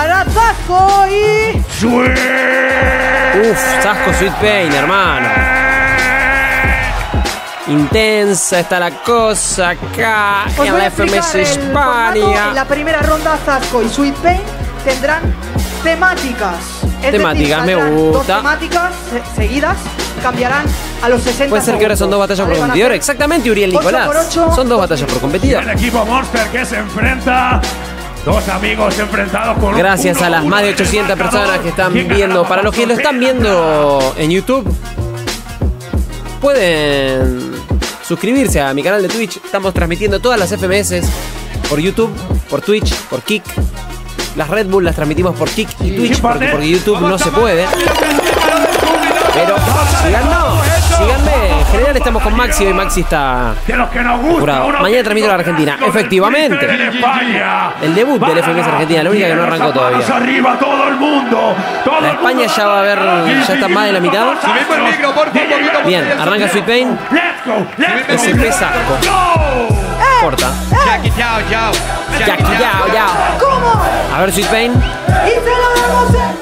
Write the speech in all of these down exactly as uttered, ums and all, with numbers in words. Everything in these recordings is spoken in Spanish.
para Zasko y... Uf, Zasko Sweet Pain, hermano. Intensa está la cosa acá en la F M S España. En la primera ronda Zasko y Sweet Pain tendrán temáticas. Es temáticas, decir, me gusta. Dos temáticas seguidas cambiarán a los sesenta. Puede ser que ahora son dos batallas por competidor. Exactamente, Uriel Nicolás. ocho por ocho, son dos batallas por competidor. El equipo Monster que se enfrenta. Dos amigos enfrentados con... Gracias uno, a las más de ochocientas personas que están viendo. Para los que lo están viendo en YouTube, pueden suscribirse a mi canal de Twitch. Estamos transmitiendo todas las F M S por YouTube, por Twitch, por Kik. Las Red Bull las transmitimos por Kik y Twitch porque, porque YouTube no se puede. Pero síganos, síganme. En general estamos con Maxi y Maxi está curado. Mañana transmito a la Argentina. Efectivamente, el debut del F M S Argentina, la única que no arrancó todavía. La España ya va a haber, ya está más de la mitad. Bien, arranca Sweet Pain. S P Zasko. Corta. A ver Sweet Pain.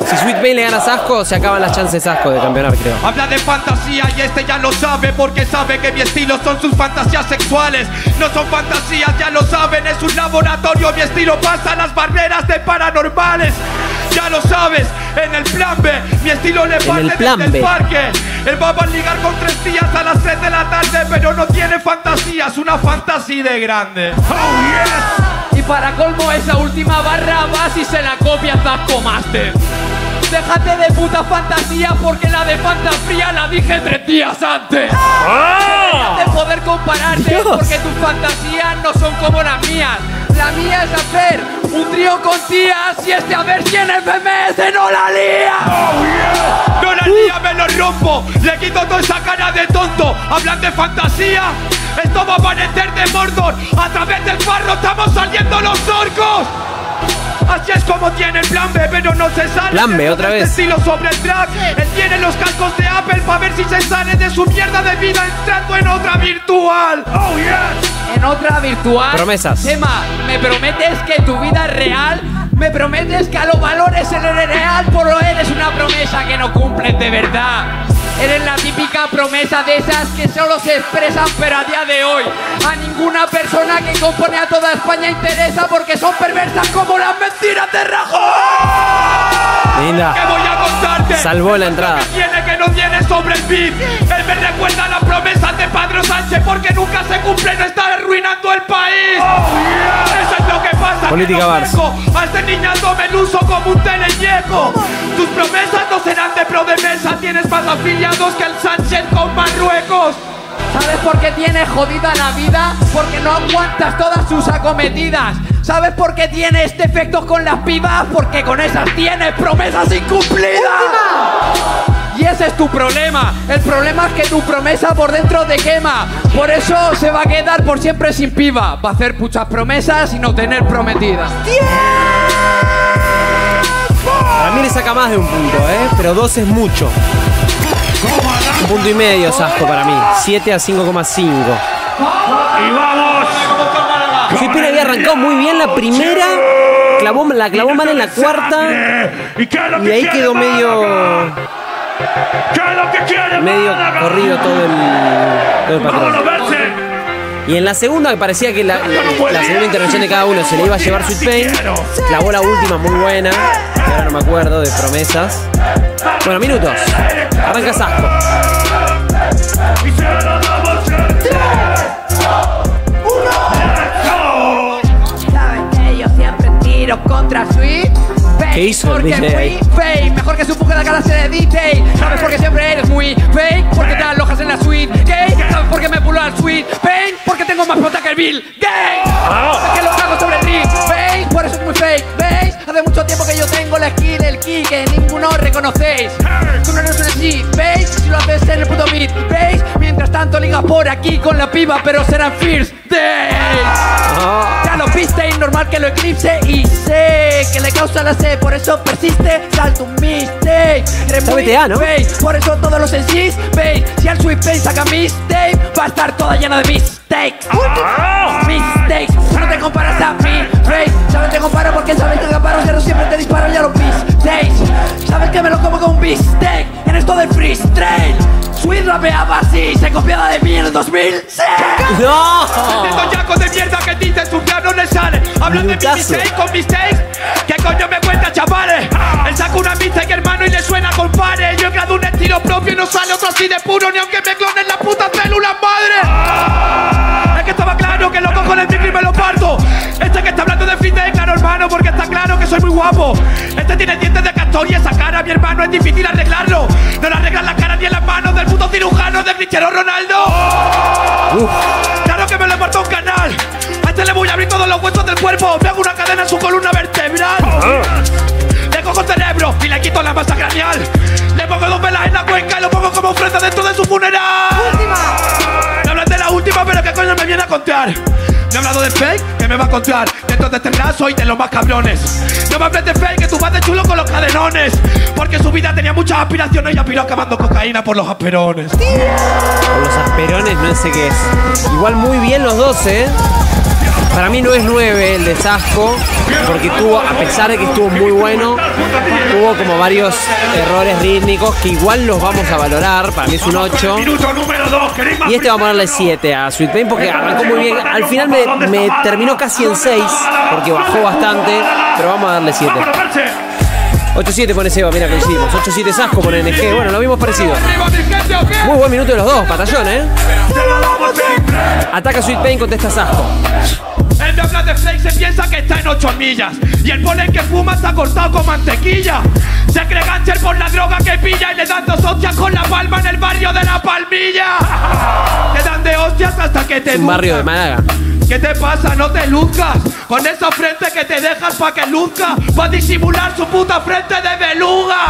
Si Sweet Pain le gana a Zasko, se acaban las chances de Zasko de campeonar, creo. Habla de fantasía y este ya lo sabe, porque sabe que mi estilo son sus fantasías sexuales. No son fantasías, ya lo saben, es un laboratorio. Mi estilo pasa las barreras de paranormales. Ya lo sabes, en el plan B, mi estilo le parte del parque. Él va a ligar con tres días a las seis de la tarde, pero no tiene fantasías, una fantasía de grande. Oh, yes. Y para colmo, esa última barra va si se la copia Zasko Master. Déjate de puta fantasía, porque la de Fanta Fría la dije tres días antes. ¡Ah! Déjate de poder compararte, Dios, porque tus fantasías no son como las mías. La mía es hacer un trío con tías y este a ver si en F M S no la lía. Oh, yeah. No la lía, me lo rompo, le quito toda esa cara de tonto. Hablan de fantasía, esto va a parecer de Mordor. A través del barro estamos saliendo los orcos. Así es como tiene el plan B, pero no se sale. Plan B, otra vez. Estilo sobre el track. Él tiene los cascos de Apple para ver si se sale de su mierda de vida entrando en otra virtual. Oh, yes. En otra virtual. Promesas. Tema, me prometes que tu vida es real. Me prometes que a los valores eres real, por lo eres una promesa que no cumples de verdad. Eres la típica promesa de esas que solo se expresan, pero a día de hoy a ninguna persona que compone a toda España interesa, porque son perversas como las mentiras de Rajoy. Linda. ¿Qué voy a contarte? Salvó la entrada. Que tiene que no tiene sobre el beat. Él me recuerda las promesas de Padre Sánchez, porque nunca se cumplen, está arruinando el país. Oh, yeah. Eso es lo que pasa. Política Vars. A este niñato me luzo como un teleñeco. Tus promesas no serán de pro de mesa, tienes más afiliados que el Sánchez con Marruecos. ¿Sabes por qué tienes jodida la vida? Porque no aguantas todas sus acometidas. ¿Sabes por qué tienes defectos con las pibas? Porque con esas tienes promesas incumplidas. Y ese es tu problema. El problema es que tu promesa por dentro te quema. Por eso se va a quedar por siempre sin piba. Va a hacer muchas promesas y no tener prometidas. Para mí le saca más de un punto, ¿eh? Pero dos es mucho. Un punto y medio, Zasko, para mí. siete a cinco coma cinco. Y vamos. Sweet Pain había arrancado muy bien la primera. Clavó, la clavó mal en la cuarta. Y ahí quedó medio... medio corrido todo el, todo el patrón. Y en la segunda, que parecía que la, la segunda intervención de cada uno se le iba a llevar Sweet Pain, clavó la última muy buena, que ahora no me acuerdo, de promesas. Bueno, minutos. Arranca Zasko. Saben que yo siempre tiro contra Sweet Pain. ¿Qué hizo? Porque fui fake, mejor que supongo que la cara se de detail. ¿Sabes por qué siempre eres muy fake? Porque te alojas en la Sweet Game. ¿Sabes por qué me puló al Sweet Pain? Porque tengo más plata que el Bill Game. ¿Sabes que lo hago sobre el ring? ¿Veis? Por eso es muy fake. ¿Veis? Hace mucho tiempo que yo tengo la skill del Kik que ninguno reconocéis. Tú no eres un G, ¿veis? Si lo haces en el puto beat, ¿veis? Mientras tanto ligas por aquí con la piba, pero serán First Days. Ya lo viste, es normal que lo eclipse y sé que le causa la C, por eso persiste. Salto un mistake. Eres muy fake, por eso todos los N Cs, ¿veis? Si al Sweet Pain saca mistake, va a estar toda llena de mistakes. Mistakes. No te comparas a mí, ¿veis? Sabes te comparo porque sabes que caparo, pero siempre te disparo. mistake en esto del freestyle. Sweet rapeaba así, se copiaba de mí en el dos mil seis. ¡No! Estos yacos de mierda que dices, sus pianos le salen. Hablan de mi mistake con mistakes. ¿Qué coño me cuentas, chavales? Él saca una mistake, hermano, y le suena con pares. Yo he creado un estilo propio y no sale otro así de puro, ni aunque me clonen las putas células, madre. Es que estaba claro que lo cojo en el micro y me lo parto. Este que está hablando de freestyle, claro, hermano, porque está claro que soy muy guapo. Este tiene dientes de castor y esa cara, mi hermano, es difícil arreglarlo. No la arreglan las caras ni en las manos del puto cirujano de Cristiano Ronaldo. Uf. Claro que me lo he muerto un canal. A este le voy a abrir todos los huesos del cuerpo. Me hago una cadena en su columna vertebral. Uh. Le cojo el cerebro y le quito la masa craneal. Le pongo dos velas en la cuenca y lo pongo como ofrenda dentro de su funeral. Última. Me hablan de la última, pero ¿qué coño me viene a contar? Me he hablado de fake, que me va a contar. Dentro de este lazo y de los más cabrones. No me hables de fake, que tú vas de chulo con los cadenones. Porque en su vida tenía muchas aspiraciones y aspiró acabando cocaína por los asperones. Por los asperones no sé qué es. Igual muy bien los dos, ¿eh? Para mí no es nueve el de Zasko, porque tuvo, a pesar de que estuvo muy bueno, tuvo como varios errores rítmicos que igual los vamos a valorar. Para mí es un ocho. Y este va a ponerle siete a Sweet Pain porque arrancó muy bien. Al final me, me terminó casi en seis, porque bajó bastante, pero vamos a darle siete. ocho siete pone Seba, mira que lo hicimos. ocho siete Zasko pone N G, bueno, lo vimos parecido. Muy buen minuto de los dos, batallón, ¿eh? Ataca Sweet Pain, contesta Zasko. Él me habla de fake, se piensa que está en ocho millas. Y el polen que fuma está cortado con mantequilla. Se cree gánster por la droga que pilla. Y le dan dos hostias con la palma en el barrio de La Palmilla. Te dan de hostias hasta que te... Es un buscan. Barrio de Málaga. ¿Qué te pasa? No te luzcas con esa frente que te dejas pa' que luzca, pa' disimular su puta frente de beluga.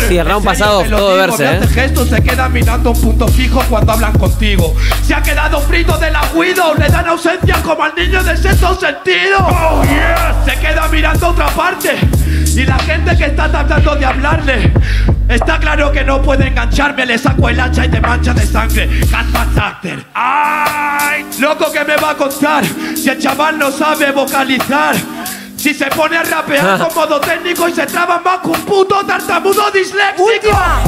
Si sí, el round pasado todo digo, verse, ¿eh? Este gesto se queda mirando un punto fijo cuando hablan contigo. Se ha quedado frito del agüido, le dan ausencia como al niño de sexto sentido. Oh, yeah. Se queda mirando otra parte y la gente que está tratando de hablarle. Está claro que no puede engancharme, le saco el hacha y te mancha de sangre. Catman actor. ¡Ay! Loco, que me va a contar si el chaval no sabe vocalizar. Si se pone a rapear con modo técnico y se traba más que un puto tartamudo disléxico. Última.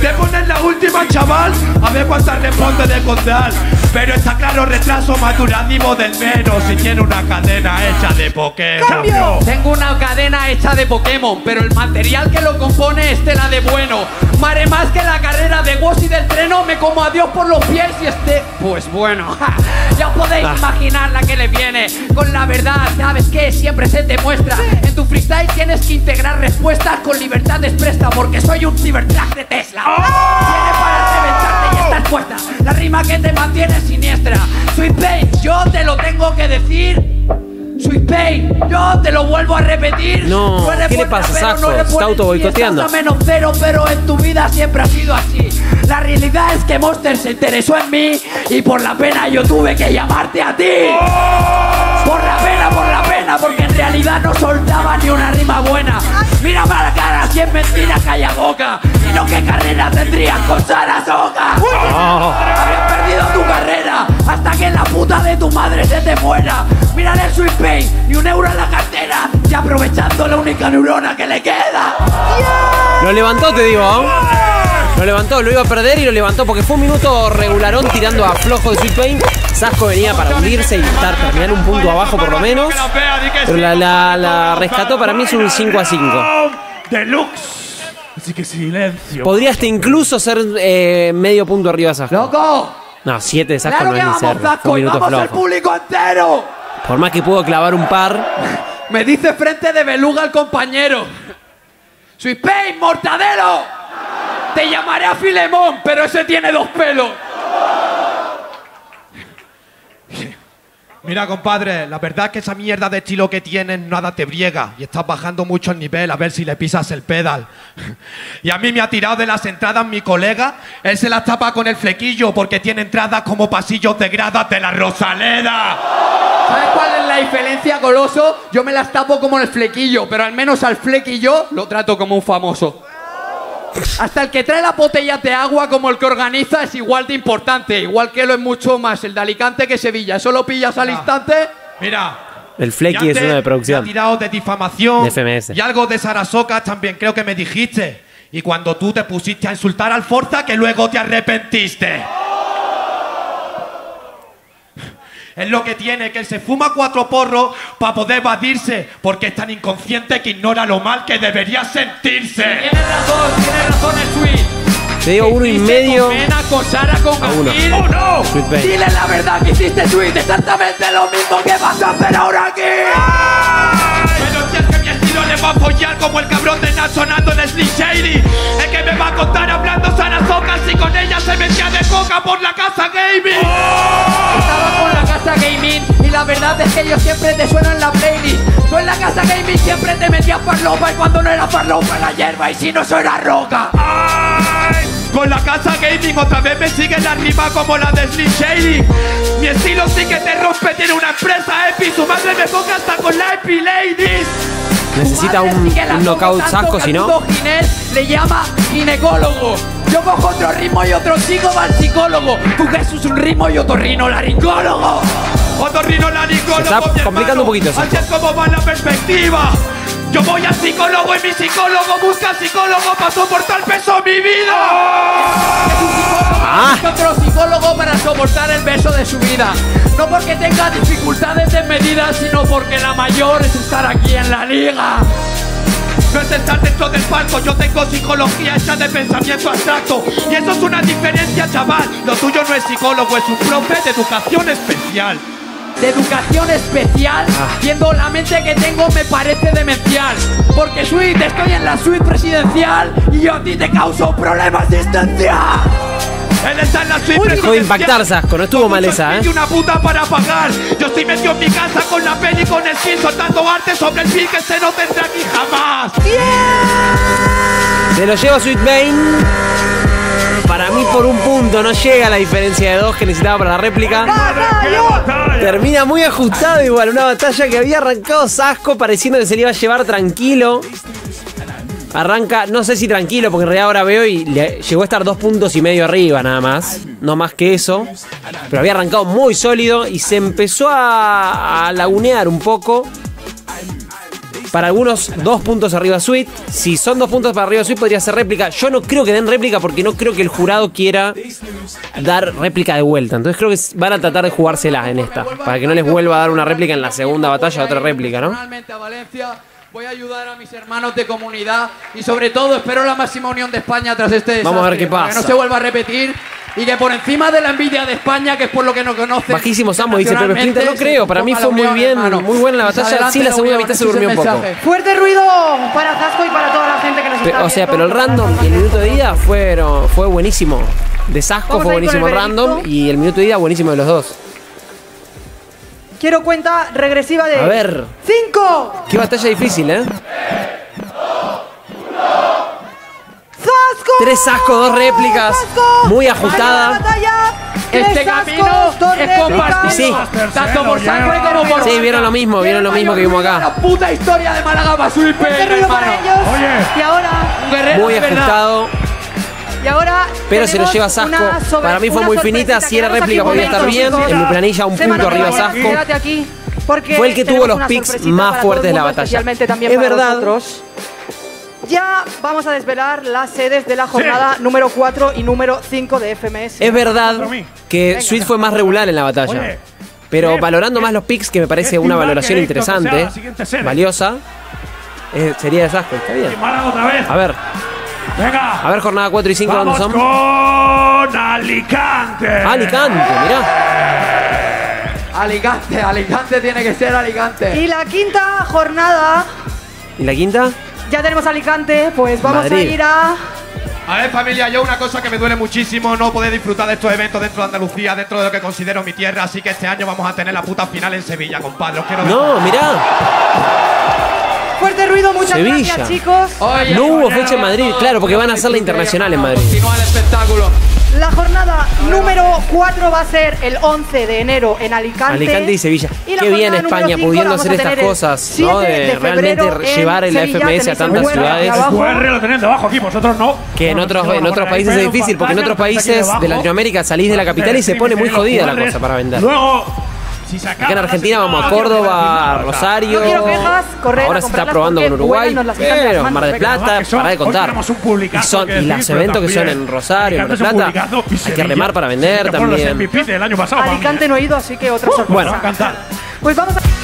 Te ponen la última, chaval, a ver cuántas responde de contar. Pero está claro, retraso maturativo del menos. Si tiene una cadena hecha de Pokémon. ¡Cambio! Tengo una cadena hecha de Pokémon, pero el material que lo compone es tela de bueno. Mare más que la carrera de Woz y del treno, me como a Dios por los pies y este... Pues bueno, ja, ya os podéis ah. imaginar la que le viene. Con la verdad, ¿sabes qué? Siempre se te muestra. Sí. En tu freestyle tienes que integrar respuestas con libertad expresa, porque soy un cibertrack de Tesla. Oh. Tiene para reventarte y estás puesta. La rima que te mantiene siniestra. Sweet Pain, yo te lo tengo que decir. Sweet Pain, yo te lo vuelvo a repetir. No, no ¿qué le pasa, Zasko? No está autoboicoteando. Estás a menos cero, pero en tu vida siempre ha sido así. La realidad es que Monster se interesó en mí y por la pena yo tuve que llamarte a ti. Oh. Por la pena, por la pena, porque en realidad no soltaba ni una rima buena. Mírame a la cara, si es mentira, calla boca. Sino que carrera tendrías con Sarasota. Oh. Habías perdido tu carrera hasta que la puta de tu madre se te muera. Mírale el Sweet Pain, ni un euro en la cartera, y aprovechando la única neurona que le queda. Yeah. Lo levantó, te digo, ¿eh? Lo levantó, lo iba a perder y lo levantó porque fue un minuto regularón tirando a flojo de Sweet Pain. Zasko venía para hundirse y estar, terminar un punto abajo por lo menos. Pero la, la, la rescató, para mí es un cinco a cinco. Deluxe. Así que silencio. Podría hasta incluso ser eh, medio punto arriba de Zasko. ¡Loco! No, siete de Zasko no es ni ser. Fue un minuto flojo. Público entero. Por más que pudo clavar un par. Me dice frente de beluga el compañero. Sweet Pain, mortadelo. Te llamaré a Filemón, pero ese tiene dos pelos. Mira, compadre, la verdad es que esa mierda de estilo que tienes nada te briega y estás bajando mucho el nivel, a ver si le pisas el pedal. Y a mí me ha tirado de las entradas mi colega, él se las tapa con el flequillo porque tiene entradas como pasillos de gradas de la Rosaleda. ¿Sabes cuál es la diferencia, Goloso? Yo me las tapo como el flequillo, pero al menos al flequillo lo trato como un famoso. Hasta el que trae la botella de agua como el que organiza es igual de importante. Igual que lo es mucho más el de Alicante que Sevilla. Eso lo pillas al instante. Mira, El Flecky es uno de producción. Me ha tirado de difamación. De F M S. Y algo de Sarasocas también creo que me dijiste. Y cuando tú te pusiste a insultar al Forza, que luego te arrepentiste. Es lo que tiene, que él se fuma cuatro porros para poder evadirse, porque es tan inconsciente que ignora lo mal que debería sentirse. Tienes razón, tienes razón el Sweet. Te digo uno y medio a uno. ¡Oh, no! Dile la verdad que hiciste, Sweet, exactamente lo mismo que vas a hacer ahora aquí. Pero si es que mi estilo le va a apoyar como el cabrón de Nat sonando en Slim Shady. El que me va a contar hablando Sarasocas y con ella se metía de coca por la Casa Gaming. ¡Oh! Estaba por la Casa Gaming y la verdad es que ellos siempre te suenan la playlist. Tú en la Casa Gaming siempre te metías farlopa y cuando no era farlopa la hierba y si no eso era roca. ¡Ay! Con la Casa Gaming otra vez me sigue la rima como la de Slim Shady. Mi estilo sí que te rompe, tiene una empresa epi. Su madre me toca hasta con la epi, ladies. Necesita un, un knockout Zasko, si no. Ginés le llama ginecólogo. Yo cojo otro ritmo y otro chico va al psicólogo. Tu Jesús un ritmo y otorrino laringólogo. Otorrino laringólogo. Está complicando un poquito eso. Así es como va la perspectiva. Yo voy al psicólogo y mi psicólogo busca al psicólogo para soportar el peso de mi vida. Ah. Busca otro psicólogo para soportar el peso de su vida. No porque tenga dificultades desmedidas, sino porque la mayor es estar aquí en la liga. No es estar dentro del palco, yo tengo psicología hecha de pensamiento abstracto. Y eso es una diferencia, chaval. Lo tuyo no es psicólogo, es un profe de educación especial. De educación especial, viendo la mente que tengo me parece demencial. Porque Sweet, estoy en la suite presidencial y yo a ti te causo problemas de existencia. Él está en la suite presidencial. Dejó de impactar, Zasko, no estuvo mal esa, ¿eh? Y una puta para pagar. Yo estoy metido en mi casa con la peli, con el film, soltando arte sobre el film que se no tendrá aquí jamás. Yeah. Se lo lleva Sweet Pain. Para mí por un punto no llega la diferencia de dos que necesitaba para la réplica. Termina muy ajustado igual, una batalla que había arrancado Zasko pareciendo que se le iba a llevar tranquilo. Arranca, no sé si tranquilo, porque en realidad ahora veo y le llegó a estar dos puntos y medio arriba nada más. No más que eso. Pero había arrancado muy sólido y se empezó a, a lagunear un poco. Para algunos, dos puntos arriba Sweet. Si son dos puntos para arriba Sweet, podría ser réplica. Yo no creo que den réplica porque no creo que el jurado quiera dar réplica de vuelta. Entonces creo que van a tratar de jugárselas en esta. Para que no les vuelva a dar una réplica en la segunda batalla, otra réplica, ¿no? Voy a ayudar a mis hermanos de comunidad y sobre todo espero la máxima unión de España tras este desastre. Vamos a ver qué pasa. Que no se vuelva a repetir. Y que por encima de la envidia de España, que es por lo que no conocen. Bajísimo Samo dice, pero Splinter no creo. Para mí fue muy bien, muy buena la batalla. Sí, la segunda mitad se durmió un poco. Fuerte ruido para Zasko y para toda la gente que nos está viendo. O sea, pero el random y el minuto de ida fueron, fue buenísimo. De Zasko fue buenísimo el random y el minuto de ida buenísimo de los dos. Quiero cuenta regresiva de... A ver. ¡Cinco! Qué batalla difícil, ¿eh? Tres Zasko, dos réplicas, Zasko, muy ajustada. Este camino es compartido, sí. Tanto por Zasko como por... Sí, vieron lo mismo, vieron lo mismo que vimos acá. La puta historia de Málaga para Sweet Pain, hermano. Y ahora, muy ajustado. Y ahora, pero se lo lleva Zasko. Para mí fue muy finita, si era réplica podía estar bien. En mi planilla un punto arriba Zasko. Fue el que tuvo los picks más fuertes de la batalla. Es verdad. Ya vamos a desvelar las sedes de la jornada sí. número cuatro y número cinco de F M S. Es verdad que Venga. Sweet fue más regular en la batalla. Oye, pero valorando más los picks, que me parece una valoración interesante, valiosa, eh, sería de Zasko. Está bien. A ver. Venga. A ver, jornada cuatro y cinco, ¿dónde son? Con Alicante. Alicante, mirá. Alicante, Alicante tiene que ser Alicante. Y la quinta jornada. ¿Y la quinta? Ya tenemos Alicante, pues vamos Madrid. a ir a... A ver, familia, yo una cosa que me duele muchísimo, no poder disfrutar de estos eventos dentro de Andalucía, dentro de lo que considero mi tierra, así que este año vamos a tener la puta final en Sevilla, compadre. Os quiero ¡No, mirá! Fuerte ruido, muchas Sevilla. gracias, chicos. Oye, no hubo fecha en Madrid, claro, porque van a hacer la internacional en Madrid. Continúa el espectáculo. La jornada número cuatro va a ser el once de enero en Alicante. Alicante y Sevilla. Y qué bien España cinco, pudiendo hacer estas cosas, ¿no? De, de realmente llevar el F M S a tantas ciudades. El lo tenéis debajo aquí, vosotros no. Que en otros, en otros países es difícil, porque en otros países de Latinoamérica salís de la capital y se pone muy jodida la cosa para vender. Luego Si acaba, acá en Argentina no vamos a Córdoba, a Rosario. No quiero quejas, correr, ahora se está probando con Uruguay, pero Mar del Plata, para de contar. Y, son, y los eventos que son en Rosario, Mar del Plata, hay que remar para vender también. Alicante no he ido, así que otra sorpresa. Bueno, pues vamos a...